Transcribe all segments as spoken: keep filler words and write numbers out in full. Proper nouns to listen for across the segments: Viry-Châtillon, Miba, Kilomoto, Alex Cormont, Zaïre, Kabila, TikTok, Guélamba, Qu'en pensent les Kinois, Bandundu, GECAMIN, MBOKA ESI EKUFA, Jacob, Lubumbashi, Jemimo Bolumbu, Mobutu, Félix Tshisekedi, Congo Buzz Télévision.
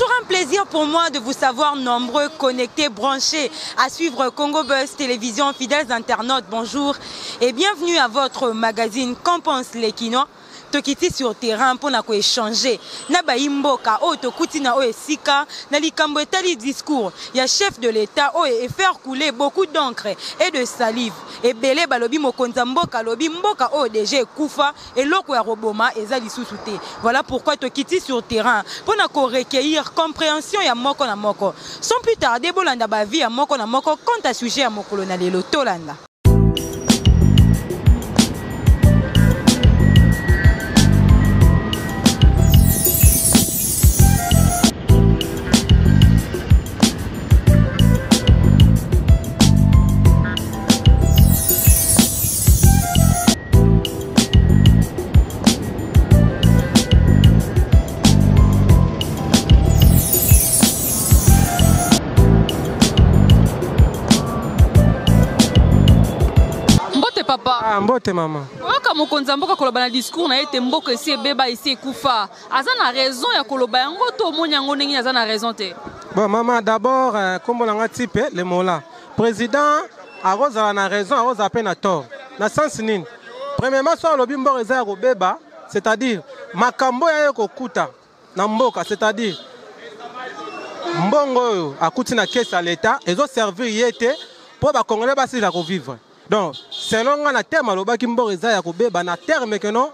toujours un plaisir pour moi de vous savoir nombreux, connectés, branchés, à suivre Congo Buzz Télévision, fidèles internautes, bonjour et bienvenue à votre magazine « Qu'en pensent les Kinois ?» Tokiti sur terrain pour nous échanger. Naba imboka o tokutina o esika na likambo etali discours ya chef de l'État o et faire couler beaucoup d'encre et de salive et belé balobi mokonza mboka lobi mboka o D G kufa et loko ya roboma ezali susute. Voilà pourquoi tokiti sur terrain pour nous recueillir compréhension ya moko na moko. Sans plus tarder bolanda ba vie ya moko na moko quant à sujet ya mokolo na lelo tolanda. Mbote maman. Waka mokonza mboka koloba na discours na ete mboka esi beba esi kufa. Aza na raison ya koloba yango to moni yango ningi aza na raison te. Bon maman d'abord kombo langa tipe le mola. Président aroza na raison aroza pe na tort. Na sens nini. Premièrement so lobi mboka eza ko beba, c'est-à-dire makambo ya ko kuta na mboka, c'est-à-dire mbongo akuti na caisse à l'état ezo servir yete pour ba congolais ba si la ko vivre. Donc, selon un terme, le Bakimbo est à Kobe, un terme que non,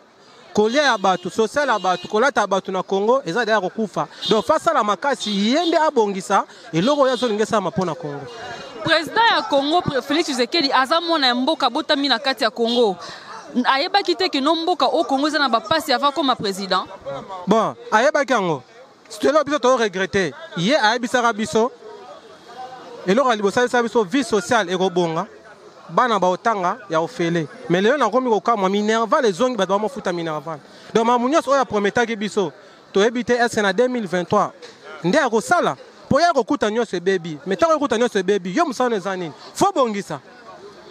collé à Batu, social à Batu, collé à Batu na Congo, et ça derrière Koufa. Donc, face à la Makasi, il y a des abongisa, et le Royal Solingesa m'a pour la Congo. Président à Congo, Félix Tshisekedi, Azamon a un beau kabotami na Katia Congo. Aïeba qui était que non, Boka au Congo, ça n'a pas passé avant comme président. Bon, Aïeba Kango, c'est là que tu as regretté. Il y a Aïbi Sarabiso, et le Royal Sarabiso, vie sociale et Robonga. Bana ba otanga ya ofele mais leo na komi ko kamwa minerva les zongi ba domo futa minerva donc mamunyoso oya prometa ke biso to ebite est na deux mille vingt-trois nde ya ko sala po ya ko kuta nyoso baby mais tango kuta nyoso baby yo musana zanini fo bongisa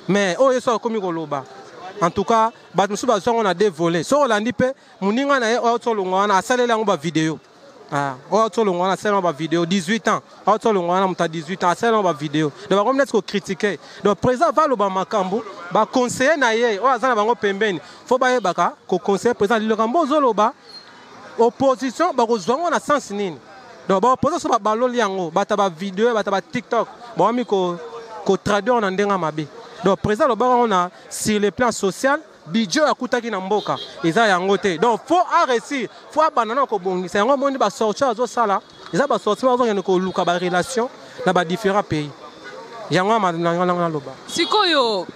mais oyo so komi ko loba en tout cas ba musu ba zongo na dévoler so olandi pe muninga na ye o to longo na asalela ngo ba vidéo ah o to longo na asalela ba vidéo dix-huit ans o to longo na muta dix-huit ans asalela ba vidéo donc ba komna ko critiquer donc président va lo ba makambo ba conseiller na ye o azana bango pembeni fo ba ye baka ko conseiller président li lokambo zo loba opposition ba ko zwango na sens nini donc ba opposition ba baloli yango ba ta ba vidéo ba ta ba TikTok ba mi ko ko traduire na ndenga mabe donc président lo ba on a sur le plan social Bidjo akutaki na mboka eza yango te donc faut arrêter faut abandonner ko bongisa yango mondi ba sortir azo sala eza ba sortir azo ngene ko luka ba relation na ba différents pays yango ma na loba sikoyo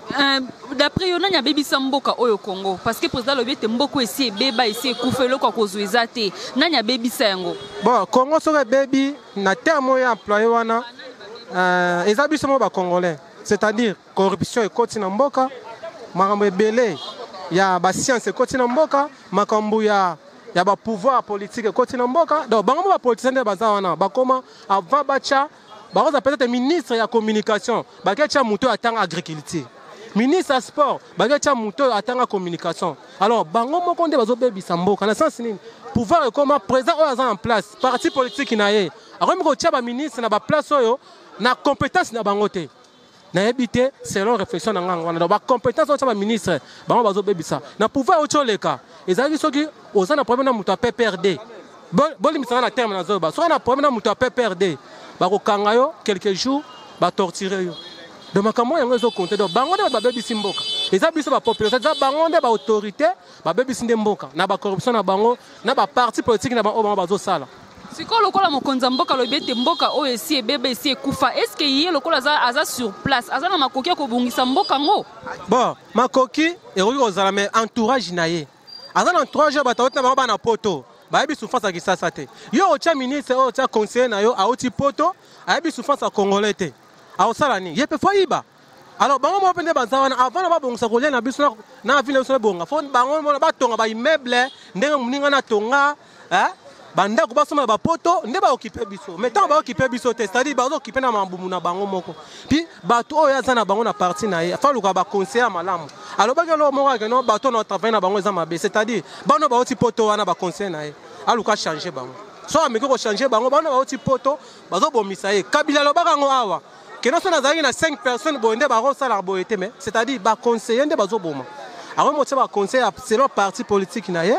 d'après yona nya baby samboka oyo Congo parce que président lobi te mboko esi beba esi kufa eloko akozwa eza te nanya baby sango bon Congo so baby na terme ya employé wana euh eza biso mo ba congolais c'est-à-dire corruption e koti na mboka makambo ebele ya ba science koti na mboka makambo ya ya ba pouvoir politique koti na mboka donc bango ba politicien de baza wana bakoma avant bacha bakoza peut-être ministre ya communication bakecha muto atanga agriculture ministre sport bakecha muto atanga communication alors bango moko nde bazo bebisa mboka na sens nini pouvoir koma président oza en place parti politique na ye akomi ko tchaba ministre na ba place oyo na compétence na bango te na habité selon réflexion na ngango wana ba compétence ocha ba ministre ba bazo bebisa na pouvoir ocho leka ezali soki oza na problème na muto P P R D boli misana na terme na zoba so na problème na muto P P R D ba ko kanga yo quelques jours ba torturer yo de makambo yango zo compter donc bango de ba bebisi mboka ezabiso ba population za bango de ba autorité ba bebisi nde mboka na ba corruption na bango na ba parti politique na bango bazo sala. Si lokola mokonza mboka lobete mboka oyo esi ebebe esi ekufa est-ce que yé lokola aza aza sur place aza na makoki ko bungisa mboka ngo bon makoki e kozala mais entourage na ye aza na entourage ba taweta ba na poto ba yebi souffrance a kisasa te yo ocha ministre o ocha conseiller na yo a oti poto a yebi souffrance a congolais te a osala ni ye pe fo yiba alors bango mo pende baza wana avant na ba bongisa ko lena biso na vile so bonga fo bango mo ba tonga ba immeuble ndenge muninga na tonga hein banda ko basoma ba poto nde ba occuper biso mais tant ba occuper biso te c'est-à-dire ba occuper na mambu na bango moko puis bato oyo aza na bango na parti na ye fa luka ba conseiller malamu alors ba ngelo moko ke no bato na travail na bango za mabe c'est-à-dire bano ba oti poto wana ba conseiller na ye aluka changer bango soit à micro changer bango bana ba oti poto bazo bomisa ye kabila lo bakango awa que nous sommes à cinq personnes bonde baro sala boité mais c'est-à-dire ba conseiller de bazo boma awo mo tsaba conseil selon parti politique na ye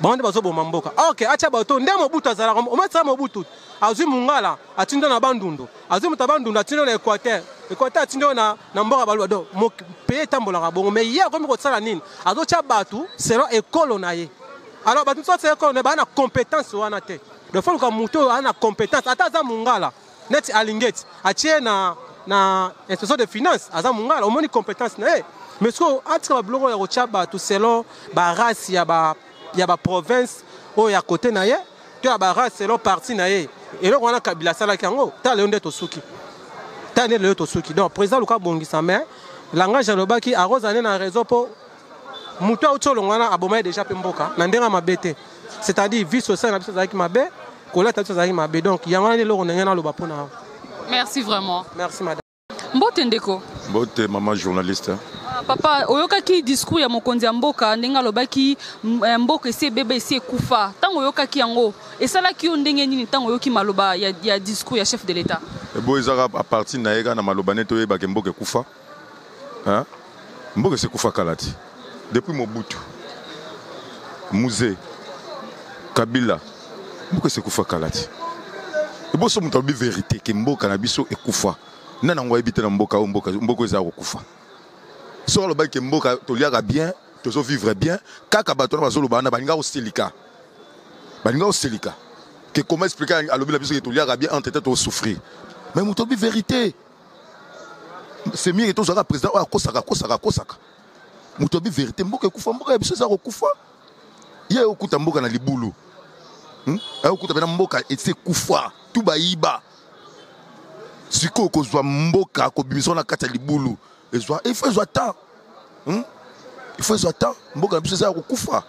bande bazo boma mboka OK acha bato nde mobutu azala o metsa mobutu azu mungala atindo na bandundu azu mutabandu atindo na Équateur Équateur atindo na na mboka balwa do mo paye tambola ka bongo mais ye akomi ko tsala nini azo cha batu selon école na ye. Alors, nous sommes en compétence. Nous avons une compétence. Nous avons une de finances. Nous avons une compétence. Mais si nous avons selon la race, il y a la province, il y a côté, il y a la race, c'est le parti. Et là, on a Kabila Salakango, tu as Léonde Tosuki. Tu as Léonde Tosuki. Donc, le président Luka Bongi Samé, langage de l'Oba qui arrose un réseau pour. Mouta Ocholongana abomé déjà Pemboka, Nandera Mabete. C'est-à-dire, vie sociale, Mabé, Colata Mabé. Donc, il y a un lot, on est dans le Bapona. Merci vraiment. Merci, madame. Mbotendeko. Mbote, maman journaliste. Papa, Oyoka qui discours à Mokondia Mboka, Nenga Lobaki, Mboka, c'est bébé, c'est Koufa. Tant Oyoka qui en haut. Et ça là qui on dégaine, tant Oyoki Maloba, il y a discours à chef de l'État. Et Boizara, à partir de Naega, Namalobaneto, Bakemboke Koufa. Hein? Mboka, c'est Koufa Kalati. Depuis Mobutu, Musée, Kabila, pourquoi c'est Koufa Kalati? Et bon, c'est une vérité que Mboka Nabiso est Koufa. Nous avons habité dans Mboka, Mboka, Mboka est Koufa. Si on a dit que Mboka est bien, que vivre bien, Kaka Baton Mazoloba, il y a un silica. Il y a un silica. Comment expliquer à l'objet que tu as bien en tête de souffrir? Mais nous avons une vérité. C'est mieux que tu sois président, Kosaka, Kosaka, Kosaka. Mutobi vérité mboka kufa mboka biso za kufa ye okuta mboka na libulu hm okuta bena mboka etse kufa tubayiba siko kozwa mboka ko bimiso na kata libulu ezwa il faut ezwa temps hm il faut ezwa temps mboka biso za kufa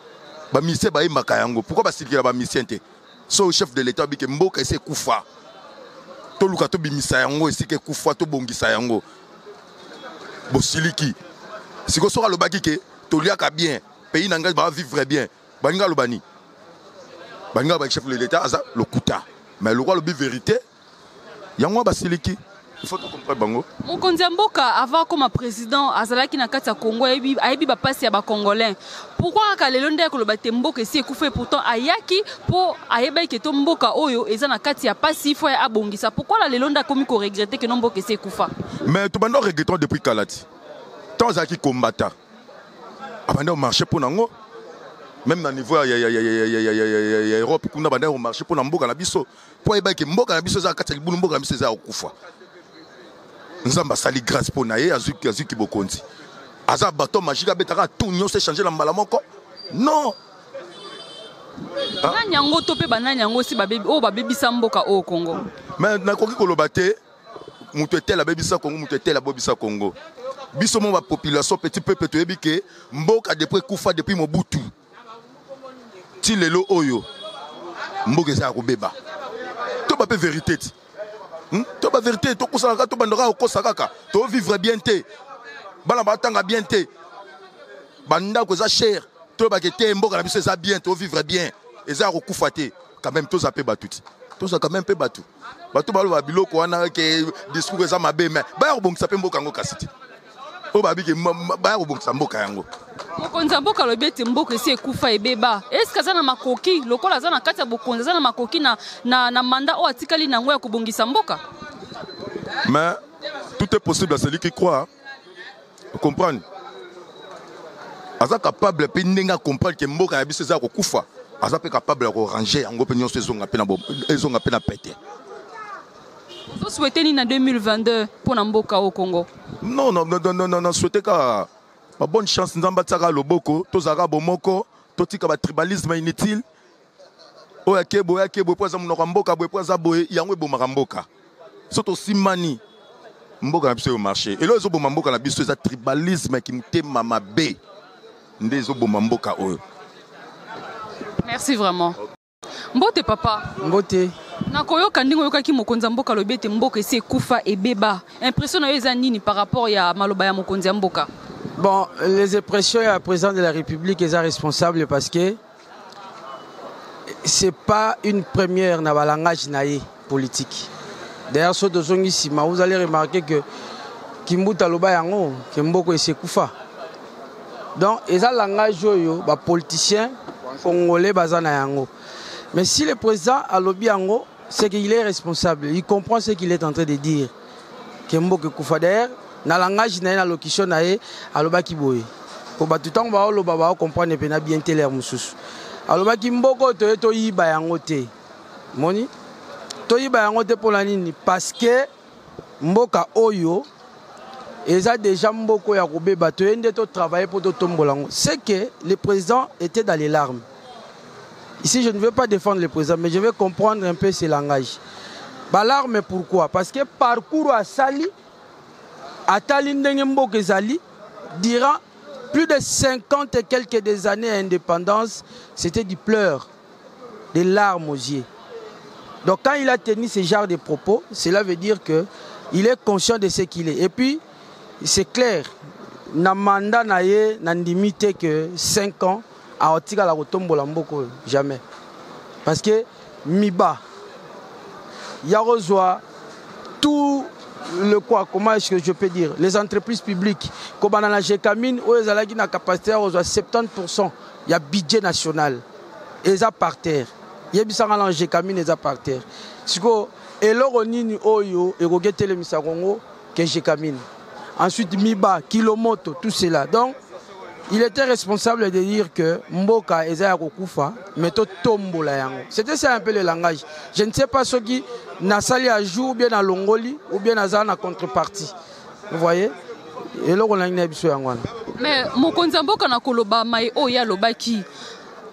ba mise ba yimaka yango pourquoi ba sikira ba mise nte so chef de l'état bike mboka etse kufa to luka to bimisa yango esike kufa to bongisa yango bosiliki. Si vous avez le que le bien, pays va vivre bien. Bangal Lobani. Bangal chef de l'État, le Kouta. Mais le roi le vérité, il y a un basiliki. Il faut comprendre. Mon Kondiamboka, avant comme président, Azala qui n'a qu'à Congo, Aibi va passer à Congolais. Pourquoi les Londres que le Batembo que c'est coupé pourtant à Yaki pour Aibi qui Tomboka Oyo et Zanakati a passé fois à Bongisa? Pourquoi les Londres comme qu'on regrette que Nombo que c'est Koufa? Mais tout le monde regrette depuis Kalati. Tant qu'ils combattent, ils ont marché pour nous. Même dans le niveau de l'Europe, ils ont marché pour nous. Pour les gens qui ont marché pour nous, ils ont marché. Nous avons sali grâce pour nous. Nous avons sali grâce pour nous. Nous avons bateau magique, tout le monde s'est changé dans le malamon. Non! Nous avons topé Bananyango si Babi Samboka au Congo. Mais nous avons dit que nous avons été la Babi Samboka, nous avons été la Babi Samboka. Bissomo ma population petit peuple tu ebike mboka depuis Koufa depuis Mobutu ti lelo oyo mboka za ko beba to ba pe vérité to ba vérité to kusaka to bandora ko sakaka to vivre bien té bala ba tanga bien té banda ko za cher to ba ke té mboka na biso za bien to vivre bien eza ko Koufa té quand même to za pe batuti to za quand même pe batu batu ba lo ba biloko wana ke discours za mabe mais ba ko bongisa pe mboka ngo kasiti. Est-ce que ça n'a pas coquille? Le col a zana katia bokon, ça n'a pas coquille na na mandat ou atikali na ngwe kubongisa mboka. Mais tout est possible à celui qui croit. Vous comprenez? Aza capable pe ndenga comprendre que mboka ya biso za ko kufa. Aza pe capable ko ranger ngo pe nyonso ezonga pe na bo ezonga pe na pété. Vous souhaitez ni en deux mille vingt-deux pour Namboka au Congo? Non, non, non, non, non, non, souhaitez qu'à ma bonne chance, nous avons battu Loboko, tous Arabes au Moko, tous les tribalisme inutile. Oya Kebo, Oya Kebo, Poza Mboka, Poza Boé, Yangwe Bomaramboka. C'est aussi mani. Mboka n'a pas au marché. Et là, ils ont Bomamboka, la bise, c'est tribalisme qui m'était mamabé. Ils ont Bomamboka. Merci vraiment. Mbote papa. Mbote. Nakoyoka ndingo yoka ki mokonza mboka lobete mboka ese kufa et beba. Impression na yeza nini par rapport ya maloba ya mokonza mboka? Bon, les impressions ya président de la République est responsable parce que c'est pas une première dans le langage politique. D'ailleurs, ce dont ici, vous allez remarquer que Kimbuta Loba Yango, Kimboko et Sekoufa. Donc, ils ont un langage de politicien congolais basé na Yango. Mais si le président a lobby Yango, c'est qu'il est responsable. Il comprend ce qu'il est en train de dire. Kimboko Koufa d'ailleurs, dans le langage, dans l'allocution, à Loba Kiboye. Pour tout le temps, on va comprendre bien tel air moussous. Alors, Kimboko, tu es toyi bayangote. Moni? Toyi bayangote pour la nini. Parce que Mboka Oyo, ils ont déjà Mboko Yakoube, tu es en travailler pour Totombolango. C'est que le président était dans les larmes. Ici, je ne veux pas défendre le président, mais je veux comprendre un peu ce langage. Bah, larmes, pourquoi? Parce que parcours à Sali, à Talindeng Mboke Zali, dira. Plus de cinquante et quelques des années à indépendance, c'était du pleur, des larmes aux yeux. Donc quand il a tenu ce genre de propos, cela veut dire qu'il est conscient de ce qu'il est. Et puis, c'est clair, na mandat naie n'a limité que cinq ans à Otika la Rotombola Mboko, jamais. Parce que Miba, Yarozoa, tout. Le quoi, comment est-ce que je peux dire? Les entreprises publiques, comme dans la GECAMIN, où ils ont la capacité à soixante-dix pour cent, il y a budget national. Ils sont par terre. Il y a des gens dans la GECAMIN, ils sont par terre. Si vous avez des gens qui ont été les gens GECAMIN. Ensuite, Miba, Kilomoto, tout cela. Donc, il était responsable de dire que Mboka est à Rokufa, mais tout tombe là. C'était ça un peu le langage. Je ne sais pas ce qui n'a sali à jour, ou bien à Longoli, ou bien à Zana contrepartie. Vous voyez? Et là, on a une habitude. Mais Mokonzi Mboka n'a koloba mai o ya lobaki.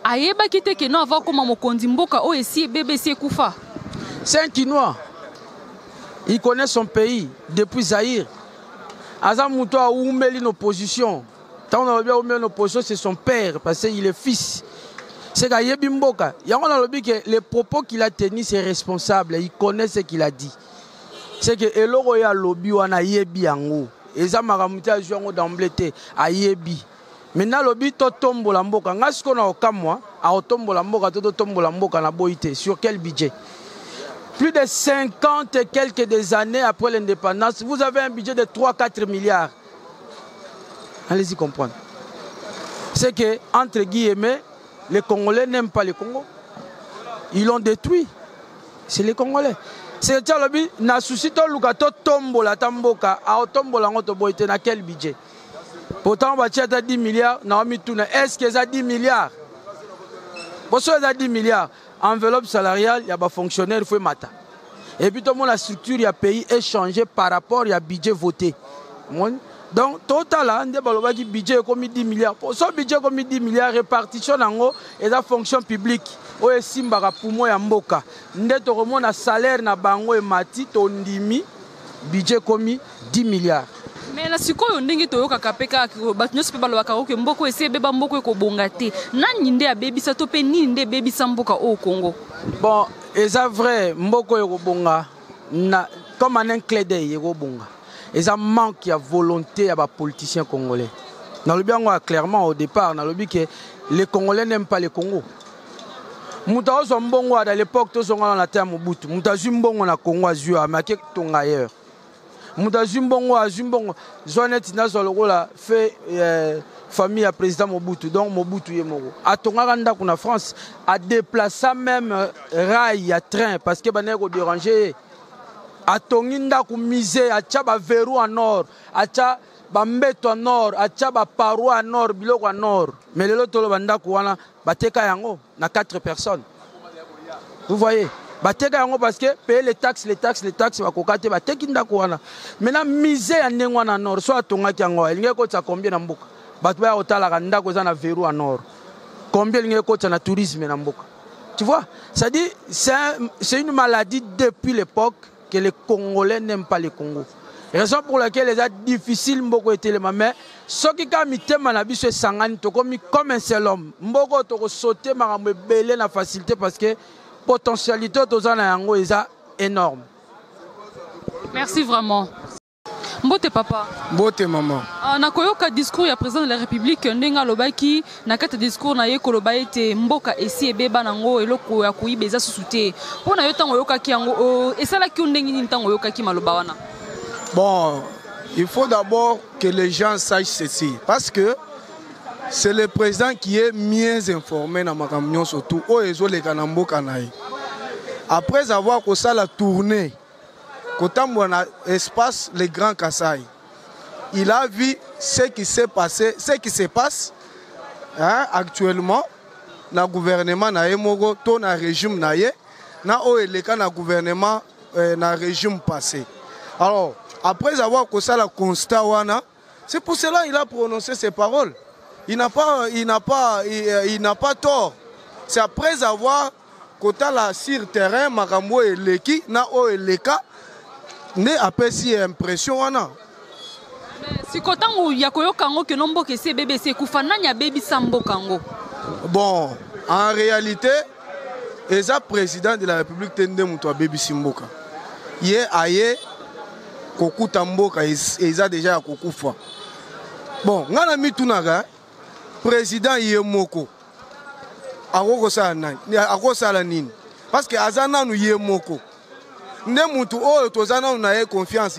Ayeba kite ke non avant comment Mokonzi Mboka o esi bébé se kufa. C'est un Kinois. Il connaît son pays depuis Zaïre. Azamuto a oumeli nos positions. Tant on a bien oublié nos positions, c'est son père, parce qu'il est fils. C'est Gayebi Mboka. Il y a un lobby que les propos qu'il a tenus, c'est responsable. Il connaît ce qu'il a dit. C'est que Eloro ya lobby wana yebi yango. Eza maramuta yango d'emblété a yebi. Maintenant lobby to tombo la mboka. Ngas kona okamwa, a otombo la mboka, to tombo la mboka na boité. Sur quel budget? Plus de cinquante et quelques des années après l'indépendance, vous avez un budget de trois à quatre milliards. Allez-y comprendre. C'est que, entre guillemets, les Congolais n'aiment pas le Congo. Ils l'ont détruit. C'est les Congolais. C'est le Tchalobi, na suscito lukato tombo la tamboka, a tombo la motoboite, na quel budget? Pourtant, on va dire dix milliards, on a mis tout. Est-ce qu'ils ont dix milliards? Parce qu'ils ont dix milliards. Enveloppe salariale, il y a des fonctionnaires, il faut mater. Et puis, tout le monde, la structure, il y a pays échangé par rapport, il y a budget voté. Donc, total, on a dit budget comme dix milliards. Pour ce budget comme dix milliards, répartition en haut, et la fonction publique. On a simbara pour moi et mboka. On a salaire na bango et mati, on dimi budget comme dix milliards. Mais la si on n'engue toyo kakapeka batnyo se pebalo bakaro que mboko ese beba mboko ko bongate. Nani nde a baby sa tope ni nde baby sa mboka au Congo. Bon, et ça vrai mboko yo bonga na comme un clé d'œil yo bonga. Il y a un manque de volonté à des politiciens congolais. Dans le bien, clairement, au départ, dans le but que les Congolais n'aiment pas le Congo. Moutaos sont bons à l'époque, tous sont dans la terre Mobutu. Moutaos sont bons à Congo, à Zua, mais qui sont ailleurs. Moutaos sont bons à Zumbo. Zonetina Zolola fait famille à président Mobutu, donc Mobutu est mort. À Tongaranda, qu'on a France, a déplacé même rail à train parce que les gens dérangés. A Tonginda ku misé, a Tchaba Verou en or, a Tchaba Mbeto en or, a Tchaba Paro en or, Biloko en or. Mais les autres, Bandakouana, Bateka Yango, n'a quatre personnes. Vous voyez? Bateka Yango parce que payer les taxes, les taxes, les taxes, Bakokate, Batekinda Kouana. Maintenant, misé en Nenguan en or, soit à Tonga Kiango, il n'y a qu'à combien d'ambouk? Batouya Otala Randa Kozana Verou en or. Combien il n'y a qu'à tourisme en Mboka? Tu vois? Ça dit, c'est une maladie depuis l'époque. Que les Congolais n'aiment pas le Congo. Raison pour laquelle les a difficile Mboko et Télémamé. Ce qui a mis Témanabi sur Sangani, comme un seul homme. Mboko a sauté, Marambe Belé la facilité parce que la potentialité de Tozana Yango est énorme. Merci vraiment. Mbote papa. Mbote maman. Ah, na koyoka discours ya président de la République ndenga lobaki na kata discours na ye kolobaite mboka esi ebeba nango eloko ya kuibeza susute. Pona yo tango yoka ki yango esala ki ndengi ni tango yoka ki maloba wana. Bon, il faut d'abord que les gens sachent ceci parce que c'est le président qui est mieux informé dans ma camion surtout au ezo le kanambo kanaï. Après avoir que ça la tournée espace les grands Kassai. Il a vu ce qui s'est passé, ce qui se passe hein, actuellement dans le gouvernement, dans le régime, dans le gouvernement, dans le régime passé. Alors, après avoir que ça la constat, c'est pour cela qu'il a prononcé ces paroles. Il n'a pas, il n'a pas, il, il n'a pas tort. C'est après avoir que ça la sur terrain, Makambo et Leki, na Oeleka. Né après si impression wana. Si kotango yakoyo kango ke nombo ke se bébé se kufana nya baby sambo kango. Bon, en réalité, eza président de la République tende muto a baby simboka. Ye aye koku tamboka eza déjà kokufa. Bon, ngana mitunaga président ye moko. Akoko sa nan, akoko sa la nini. Parce que azana nu ye moko. Confiance.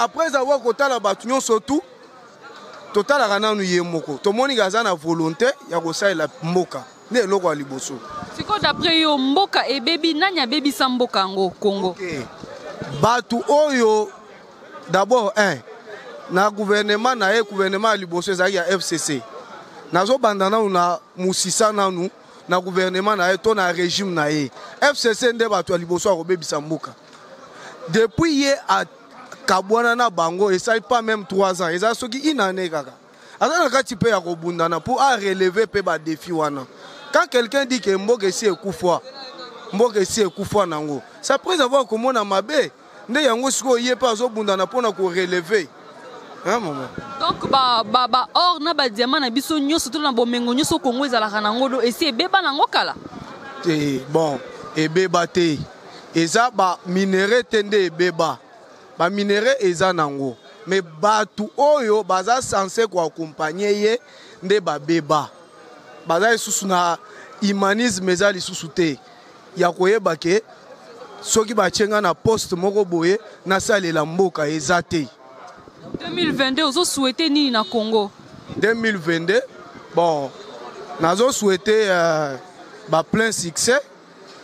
Après avoir la bâton surtout, total la gana nous yemoko. Tout le monde a la volonté, il y a la moka. Ne logo aliboso. C'est quoi d'après yo moka et baby nanya baby samboka ngo Congo. Batu oyo d'abord un. Na gouvernement na e gouvernement aliboso za ya F C C. Nazo bandana una musisa na nous. Dans le gouvernement, dans le régime, dans le F C C, nous avons fait des choses. Depuis hier, à Kabouana, Bango, ils ne pas même trois ans. Ils ont fait une année. Pour relever les défis. Quand quelqu'un dit que Mboka est un coup froid, Mboka est un coup froid, c'est après avoir que mon amabé, nous avons fait pas choses pour nous relever. Donc ba ba ba or na ba diamant na biso nyoso to na bomengo nyoso Kongo ezala kanango do esi ebeba nango kala. Eh bon, ebeba te. Eza ba minéraux tende ebeba. Ba minéraux eza nango. Mais batu oyo baza censé ko accompagner ye nde ba beba. Baza isusu na humanisme eza lisusu te. Ya koyeba ke soki ba chenga na poste moko boye na sale la mboka eza te. deux mille vingt-deux, vous souhaitez ni na Congo. deux mille vingt-deux, bon, nous souhaitez euh, bah, plein succès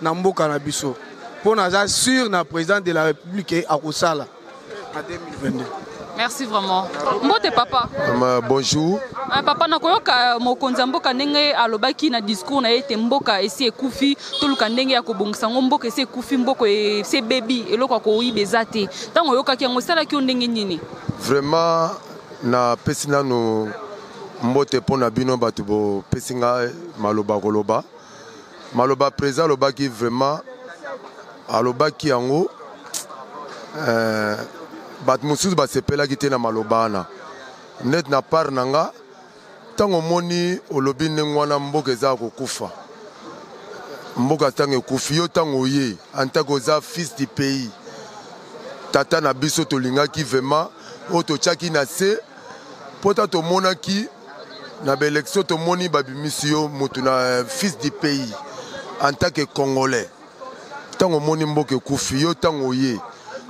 dans le cannabis. Pour nous assurer le président de la République à Koussala en deux mille vingt-deux. Merci vraiment. Mbote papa. Um, bonjour. Ah, papa nakoyoka mokonza mboka ndenge alobaki na discours na ete mboka esi ekufi toluka ndenge ya kobongisa ngo mboka esi ekufi mboka esi baby eloko akoyibeza te. Tango yokaki yango salaki ndenge nini? Vraiment na pesina no mbote pona bino batu bo pesinga maloba koloba. Maloba preza lobaki vraiment alobaki yango euh bat mususu ba sepela kite na malobana net na par nanga tango moni olobi nwana mboka za ko kufa mboka tango kufi yo tango ye antako za fils du pays tata na biso to linga ki vraiment oto chaki na se pota to mona ki na belexo to moni ba bimisio mutuna fils du pays antako congolais tango moni mboka kufi yo tango ye.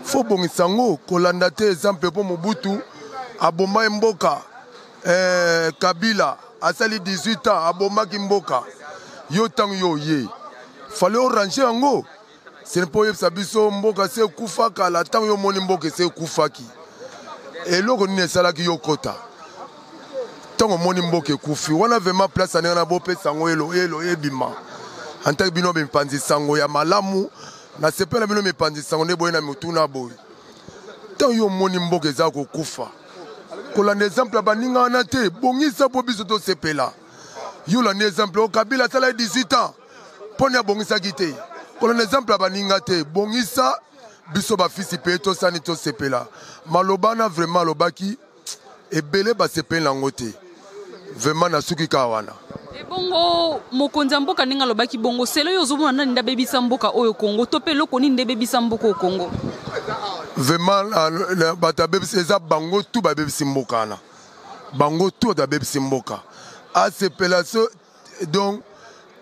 Faut bon sango kolandate exemple pour Mobutu aboma mboka euh Kabila asali dix-huit ans aboma kimboka yo tang yo ye fallait ranger ngo c'est pour yebsa biso mboka se kufa kala tang yo moni mboka se kufa ki eloko ni sala ki yo kota tango moni mboka kufi wana vraiment place na bo pe sango elo elo ebima antak bino be panzi sango ya malamu. Na sepela bino me pandisa ngone boye na mutuna boye. Tant yo moni mboka za ko kufa. Ko la exemple ba ninga wana te bongisa po biso to sepela. Yo la exemple o Kabila sala dix-huit ans. Pona bongisa kite. Ko la exemple ba ninga te bongisa biso ba fisi pe to sani to sepela. Malobana vraiment lobaki ebele ba sepela ngote. Vraiment na suki kawana. Bongo mokonza mboka ninga lobaki bongo selo yo zomona nda baby samboka oyo Congo topeloko ni nda baby samboka Congo. vraiment la bataille c'est bango tout ba bébé simboka na bango tout da bébé simboka à ces pelasso donc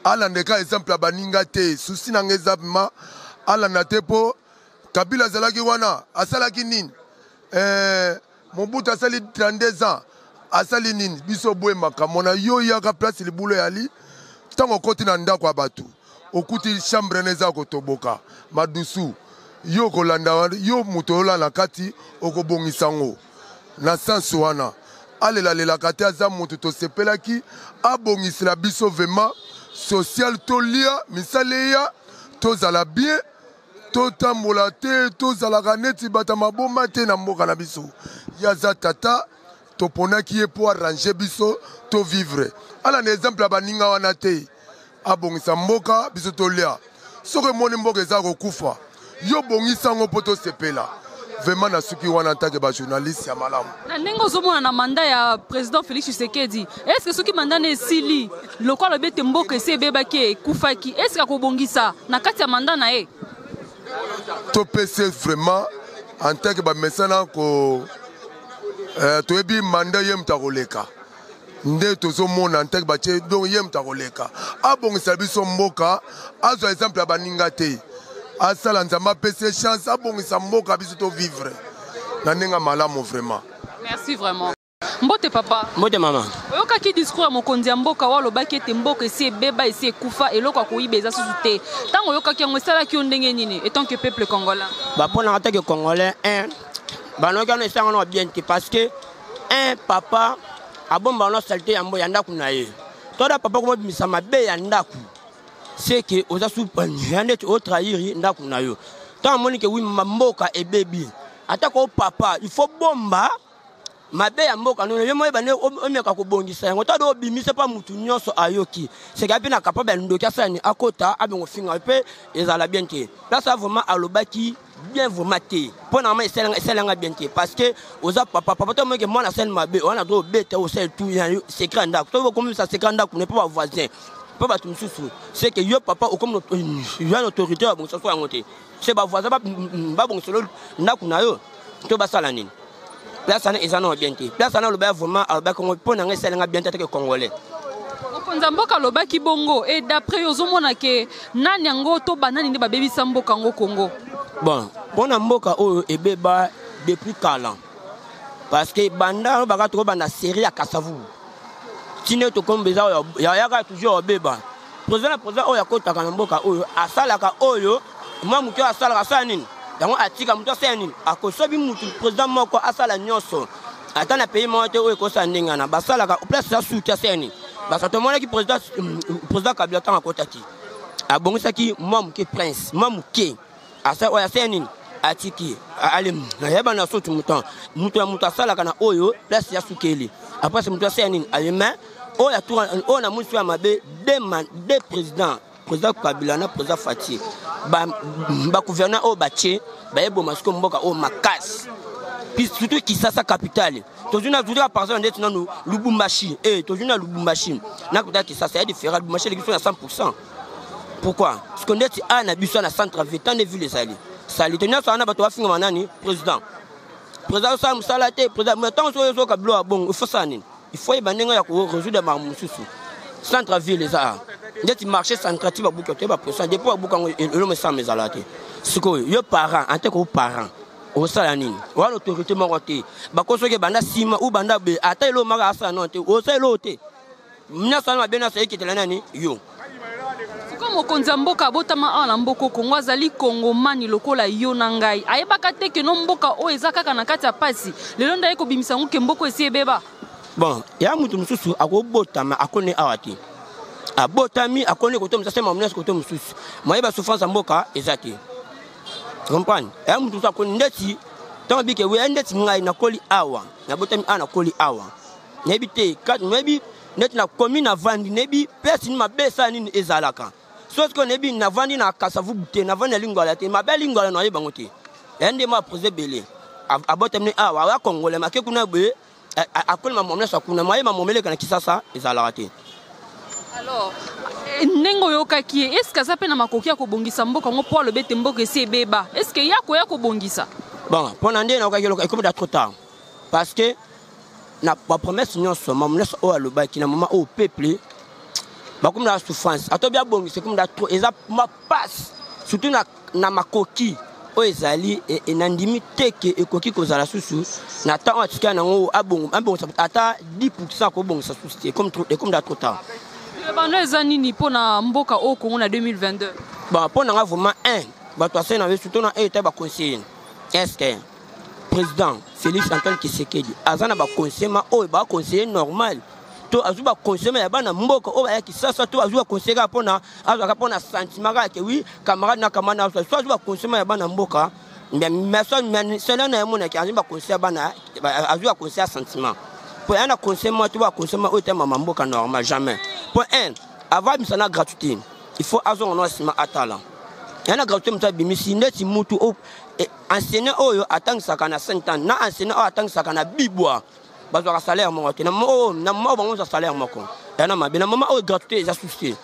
à l'endroit exemple à baningate souci n'engezabma à l'anatepo Kabila zalaki wana asalaki nini euh Mobutu asali trente-deux ans asali nini biso bwema kamona yo ya ka place le boulot ali tango koti na ndako abatu okuti chambre neza kotoboka madusu yo kolanda yo mutola na kati okobongisango na sansu wana alela lela kati aza mutu to sepelaki abongisela biso vema social tolia misaleya tozala bien totambola te tozalaka neti bata maboma te na mboka na biso yaza tata toponaki ye po arranger biso to vivre ala na exemple ya baninga wana te abongisa mboka biso tolia soko moni mboka eza kokufa yo bongisa ngo po tosepela vraiment na suki wana ntake ba journaliste ya malamu na ndenge ozomona na mandat ya président Félix Tshisekedi est-ce que soki mandat na esili lokwa lobete mboka esebebaki ekufaki est-ce que akobongisa na kati ya mandat na ye topese vraiment en tant que bamesana ko euh toyebi mandat yem takoleka nde tozomona en tant que batie donc yem takoleka abongisa biso mboka azo exemple ya baninga te asala nzamba pese chance abongisa mboka biso to vivre na ninga malamu vraiment merci vraiment mbote papa mbote maman oyoka ki discours mokonzi ya mboka walo baki ete mboka esi beba esi kufa eloko akoyibeza susu te tango oyoka ki yango sala ki ndenge nini etant que peuple congolais ba pona en tant que congolais un banoka no esanga no bien te parce que un papa abomba no salté ya mboya ndaku na ye toda papa ko bimisa mabe ya ndaku c'est que aux assoupanianet au trahir ndaku na yo tant moni que oui mboka e baby atako papa il faut bomba mabe ya mboka no yemo ebane omeka ko bongisa ngo todo bimise pa mutu nyoso ayoki c'est gabi na capable ndoka sani akota abengo finga pe ezala bien te là ça vraiment alobaki bien vous mater pour na mais selanga bien te parce que oza papa papa to meke mwana sel mabe on a do beta o sel tout ya secret ndaku to comme ça secret ndaku ne pas voisin papa tu me souffres c'est que yo papa comme notre une autorité bon ça soit ngoté c'est ba voisin ba bon solo ndaku na yo to ba sala nini place ça ils en ont bien dit place ça le ba vraiment alba Congo pour nga selenga bien tête que congolais okonza mboka loba ki bongo et d'après ozomona ke nani ngo to banani ne ba baby samboka ngo Congo bon bon mboka o ebeba depuis quarante ans parce que banda ba ka to banda série à Kasavu tine to kombeza ya ya ka toujours beba président président o ya kota kana mboka o asala ka oyo mwa muto asala ka sanini donc atika muto sanini akosobi muto président moko asala nyoso atana pays moto o ko sandinga na basala ka place ya suka sanini basa to mona ki président président Kabila tanga kota ti abongisa ki mwa muke prince mwa muke asa o ya sanini atiki alim na yeba na sotu muto muto muto asala kana oyo place ya sukeli après c'est muto sanini alima on a tout on a monsieur Mabé deux deux présidents président Kabila na président Fatih ba ba gouverneur au Batie ba yebo masiko mboka au Makas puis surtout qui ça sa capitale tozuna tozuna par exemple ndeti nanu Lubumbashi eh tozuna Lubumbashi na kuta qui ça c'est différent Lubumbashi qui sont à cent pour cent pourquoi parce que ndeti ana biso na cent trente tant de vu les sali sali tena so ana ba to afinga manani président président ça musalate président mais tant so so Kabila bon faut ça nini il faut y bander ya ko résoudre marmususu centre ville les arts ndeti marché centre ti ba bukote ba pourcent depuis ba bukango le mesa mezalate siko yo parent en tant que parent o sala nini wa l'autorité moroté ba kosoke banda sima ou banda be ata lo maka asa nonte o selo te mna sala mabena sa ikitela nani yo comme konza mboka botama ala mboko Kongo azali Kongo mani lokola yo na ngai ayebaka te ke no mboka o ezaka kana kati ya pasi lelo ndaye ko bimisa ngo ke mboko esi ebeba. Bon, il y a beaucoup de choses qui sont botama à connaître à Ati. À botami à connaître autour de ça, c'est mon menace autour de ça. Moi, il va souffrir sans boca et Zaki. Comprendre. Il y a beaucoup de choses à connaître. Tant que vous avez des gens qui n'ont pas l'awa, n'a botami à n'a pas l'awa. N'habitez quatre, n'habitez net la commune avant n'habitez personne m'a baissé à une ezalaka. Sauf que n'habitez n'avant n'a qu'à ça vous bouter n'avant la lingua la tête ma belle lingua la noyée bangoté. Un des mois posé belé. À botami à wa congolais ma kekuna be. Après ma maman ça kuna maïma momele kana kisasa ezalaraté alors nengo yokaki est-ce que ça pena makoki ya kobongisa mboka ngo po le bete mboka esi beba est-ce que ya ko ya kobongisa Bon, pour l'année, il y a trop tard. Parce que la promesse, c'est que le moment où le peuple, comme la souffrance, c'est comme la trop. Et ça, ma passe, surtout dans ma coquille, où ils allaient et n'indimité que les coquilles qu'on a la sous-sous, n'attend en tout cas un bon, un bon, ça atteint dix pour cent que bon, ça sous-sous, comme comme la trop tard. Pour na mboka au Congo deux mille vingt-deux. Bon, pour n'avoir vraiment un, bah toi c'est n'avait surtout un état bah conseiller. Est-ce que président Félix Tshisekedi a zana bah conseiller ma oh bah conseiller normal. Tout azou bah conseiller mais bah na mboka oh bah qui ça ça tout azou bah conseiller à pour na azou à pour na sentiment que oui camarade na camarade na soit azou bah conseiller mais bah na mboka mais mais ça mais cela na mon qui azou bah conseiller bah na azou bah conseiller sentiment. Pour un a conseiller moi tu bah conseiller ma oh t'es ma mboka normal jamais. Point un, avant la gratuité, il faut avoir un enseignement à talent. Il y a une gratuité, mais si vous êtes enseigné, vous attendez ça quand vous avez cinq ans, vous enseignez, vous attendez ça quand vous avez bibois. Vous avez un salaire, vous avez un salaire. Il y a un moment où la gratuité est associée.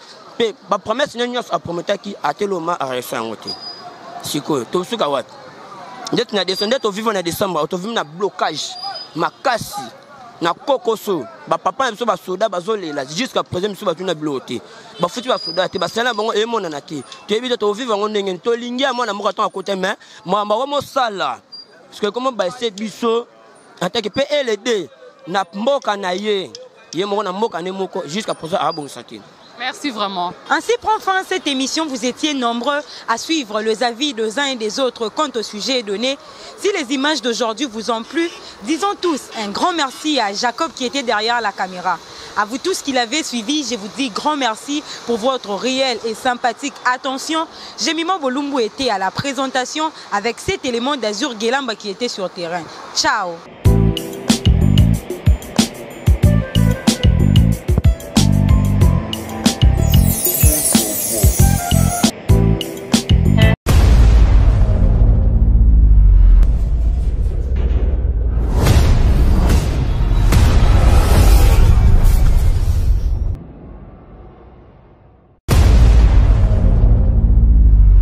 La promesse, c'est que vous avez promis qu'il y a un moment à réussir. C'est quoi? Tout ce que vous avez. Vous vivez en décembre, vous vivez en blocage, ma casse. Na kokoso ba papa mso ba soda ba zolela jusqu'à présent mso ba tuna bloté ba futi ba soda te ba sala bango e mona na te te bi to vivre ngo ndenge to lingia mona moko to akote mais mama wa mosala parce que comment ba se biso en tant que P L D na mboka na ye ye mona mboka ne moko jusqu'à présent a bon santé. Merci vraiment. Ainsi prend fin cette émission. Vous étiez nombreux à suivre les avis des uns et des autres quant au sujet donné. Si les images d'aujourd'hui vous ont plu, disons tous un grand merci à Jacob qui était derrière la caméra. À vous tous qui l'avez suivi, je vous dis grand merci pour votre réelle et sympathique attention. Jemimo Bolumbu était à la présentation avec cet élément d'Azur Guélamba qui était sur terrain. Ciao.